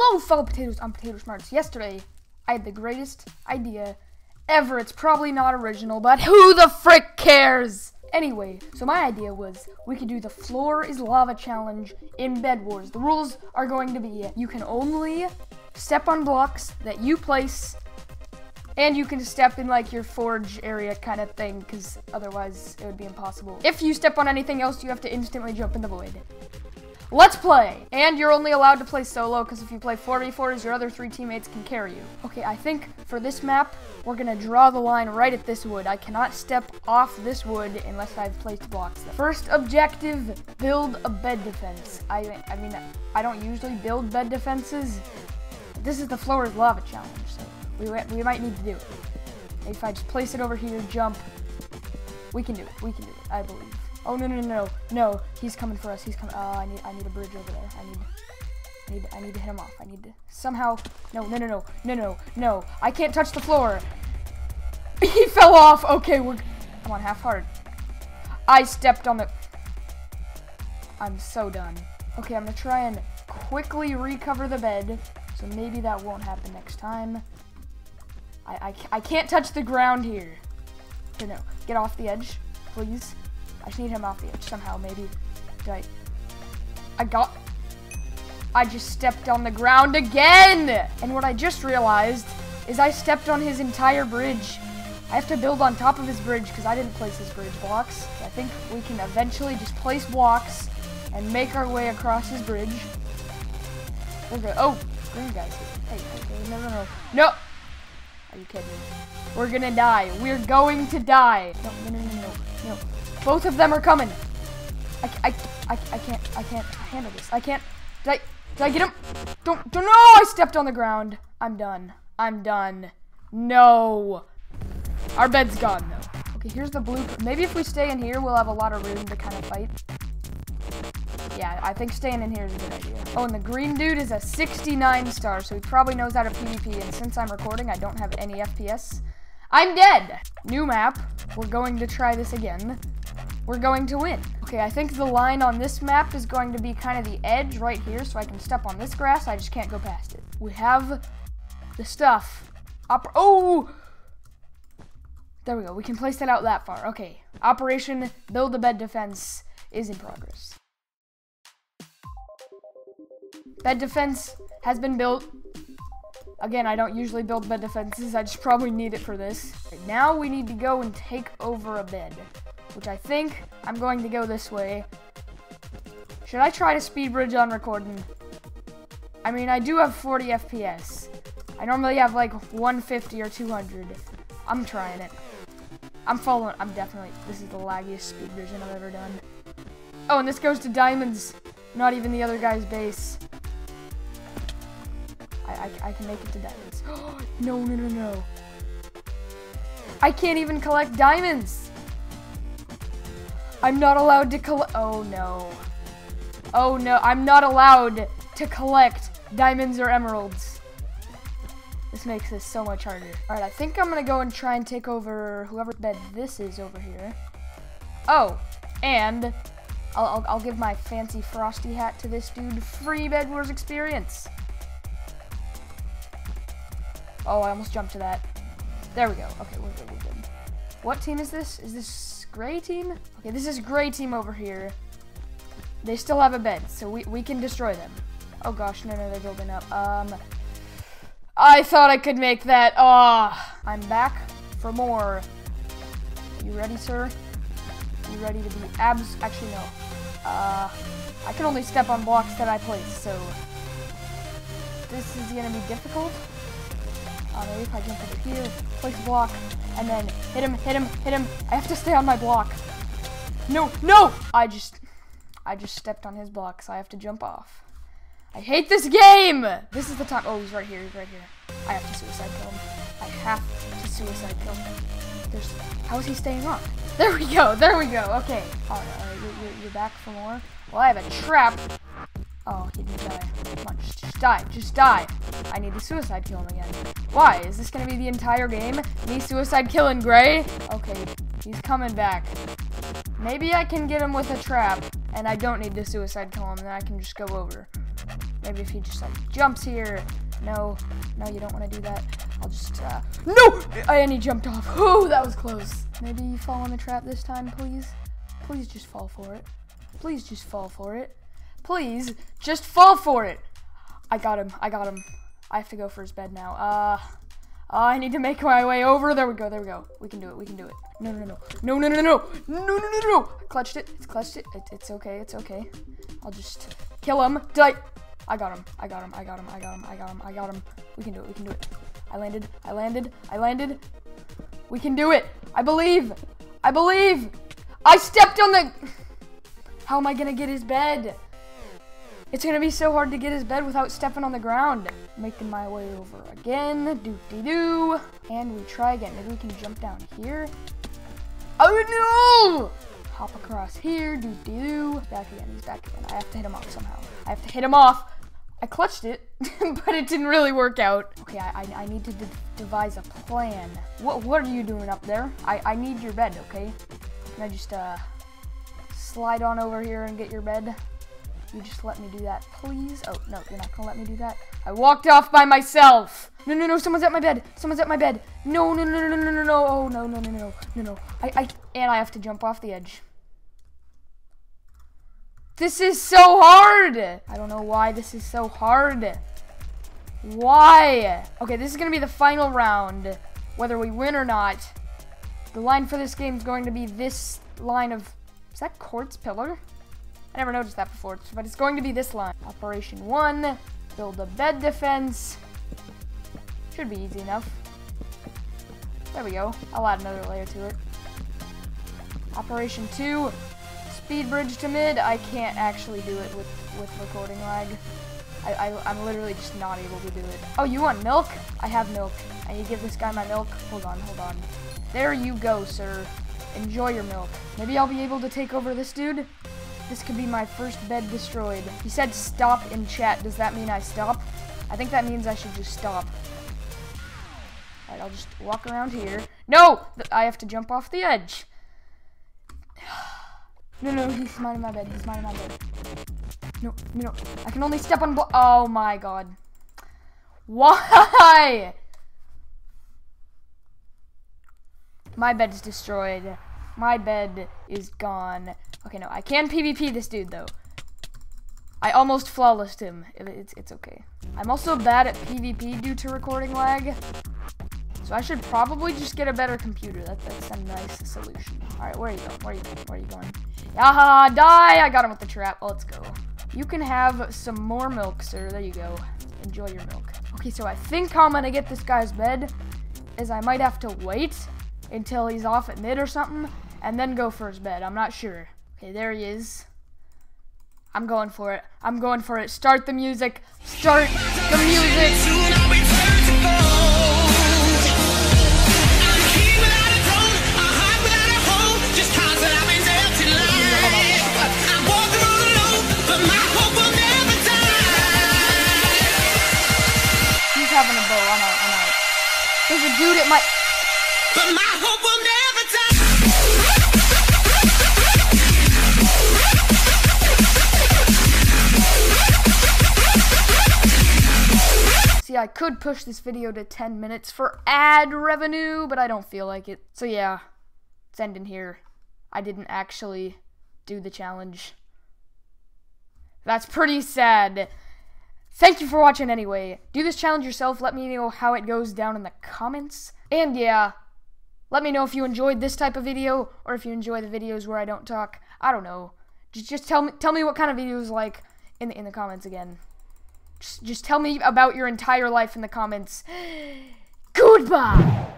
Hello, fellow potatoes on Potato Smarts. Yesterday, I had the greatest idea ever. It's probably not original, but who the frick cares? Anyway, so my idea was we could do the floor is lava challenge in BedWars. The rules are going to be you can only step on blocks that you place, and you can step in like your forge area kind of thing, because otherwise it would be impossible. If you step on anything else, you have to instantly jump in the void. Let's play! And you're only allowed to play solo, because if you play 4v4s, your other three teammates can carry you. Okay, I think for this map, we're gonna draw the line right at this wood. I cannot step off this wood unless I've placed blocks there. First objective, build a bed defense. I mean, I don't usually build bed defenses. This is the floor is lava challenge, so we might need to do it. Maybe if I just place it over here, jump. We can do it, I believe. Oh, no, he's coming for us, I need a bridge over there, I need to hit him off, no, I can't touch the floor, he fell off, okay, come on, half heart, I stepped on the, I'm so done, okay, I'm gonna try and quickly recover the bed, so maybe that won't happen next time, I can't touch the ground here, okay, no, get off the edge, please. I just need him off the edge somehow, maybe. Right. I just stepped on the ground again! And what I just realized is I stepped on his entire bridge. I have to build on top of his bridge because I didn't place his bridge blocks. I think we can eventually just place blocks and make our way across his bridge. We're good. Oh, screw you guys. Hey, no. Are you kidding me? We're gonna die. We're going to die. No. Both of them are coming. I can't handle this. I can't. Did I get him? Don't. No, I stepped on the ground. I'm done. No. Our bed's gone though. Okay, here's the blueprint. Maybe if we stay in here, we'll have a lot of room to kind of fight. Yeah, I think staying in here is a good idea. Oh, and the green dude is a 69 star, so he probably knows how to PvP. And since I'm recording, I don't have any FPS. I'm dead. New map. We're going to try this again. We're going to win. Okay, I think the line on this map is going to be kind of the edge right here, so I can step on this grass. I just can't go past it. We have the stuff. Oh! There we go. We can place that out that far. Okay. Operation Build a Bed Defense is in progress. Bed defense has been built. Again, I don't usually build bed defenses. I just probably need it for this. Now we need to go and take over a bed, which I think I'm going to go this way. Should I try to speed bridge on recording? I mean, I do have 40 FPS. I normally have like 150 or 200. I'm trying it. I'm definitely, this is the laggiest speed bridging I've ever done. Oh, and this goes to diamonds, not even the other guy's base. I can make it to diamonds. No. I can't even collect diamonds. I'm not allowed to collect. Oh no, I'm not allowed to collect diamonds or emeralds. This makes this so much harder. All right, I think I'm gonna go and try and take over whoever bed this is over here. Oh, and I'll give my fancy frosty hat to this dude. Free BedWars experience. Oh, I almost jumped to that. There we go. Okay, we're good. What team is this? Is this gray team? Okay, this is gray team over here. They still have a bed, so we can destroy them. Oh gosh, no, they're building up. I thought I could make that. Ah, I'm back for more. You ready, sir? You ready to be actually, no. I can only step on blocks that I place, so this is gonna be difficult. Maybe if I jump over here, place a block, and then hit him. I have to stay on my block. No! I just stepped on his block, so I have to jump off. I hate this game! This is the time. Oh, he's right here. I have to suicide kill him. How is he staying on? There we go. Okay. All right, you're back for more. Well, I have a trap. Oh, he didn't die. Come on, just die. I need to suicide kill him again. Why? Is this gonna be the entire game? Me suicide killing Gray? Okay, he's coming back. Maybe I can get him with a trap, and I don't need to suicide kill him, then I can just go over. Maybe if he just like jumps here. No, you don't want to do that. I'll just, no! And he jumped off. Oh, that was close. Maybe you fall in the trap this time, please. Please just fall for it. Please just fall for it. Please just fall for it. I got him. I got him. I have to go for his bed now. I need to make my way over. There we go. There we go. We can do it. We can do it. No. I clutched it. It's clutched it. It's okay. It's okay. I'll just kill him. I got him. I got him. We can do it. We can do it. I landed. We can do it. I believe. I stepped on the... How am I going to get his bed? It's going to be so hard to get his bed without stepping on the ground. Making my way over again. Doop-de-doo. And we try again. Maybe we can jump down here. Oh, no! Hop across here, do-do. Back again, he's back again. I have to hit him off somehow. I have to hit him off. I clutched it, but it didn't really work out. Okay, I need to devise a plan. What are you doing up there? I need your bed, okay? Can I just slide on over here and get your bed? You just let me do that, please? Oh, no, you're not gonna let me do that. I walked off by myself. No, someone's at my bed. Someone's at my bed. No. Oh, no. And I have to jump off the edge. This is so hard! I don't know why this is so hard. Why? Okay, this is gonna be the final round, whether we win or not. The line for this game is going to be this line of... Is that quartz pillar? I never noticed that before, but it's going to be this line. Operation 1, build a bed defense. Should be easy enough. There we go. I'll add another layer to it. Operation 2. Speed bridge to mid. I can't actually do it with recording lag. I'm literally just not able to do it. Oh, you want milk? I have milk. I need to give this guy my milk. Hold on. There you go, sir. Enjoy your milk. Maybe I'll be able to take over this dude. This could be my first bed destroyed. He said stop in chat. Does that mean I stop? I think that means I should just stop. All right, I'll just walk around here. No! I have to jump off the edge. No, he's minding my bed. No, I can only step on oh my god. Why? My bed's destroyed. My bed is gone. Okay, no, I can PvP this dude, though. I almost flawlessed him. It's okay. I'm also bad at PvP due to recording lag. So I should probably just get a better computer. That's a nice solution. All right, where are you going? Yaha, die! I got him with the trap. Let's go. You can have some more milk, sir. There you go. Enjoy your milk. Okay, so I think how I'm gonna get this guy's bed is I might have to wait until he's off at mid or something, and then go for his bed. I'm not sure. Okay, there he is. I'm going for it. Start the music. Start the music. There's a dude at my... But my hope will never die. See, I could push this video to 10 minutes for ad revenue, but I don't feel like it. So yeah, it's ending here. I didn't actually do the challenge. That's pretty sad. Thank you for watching anyway. Do this challenge yourself. Let me know how it goes down in the comments. And yeah, let me know if you enjoyed this type of video or if you enjoy the videos where I don't talk. I don't know. Just tell me what kind of videos like in the comments again. Just tell me about your entire life in the comments. Goodbye.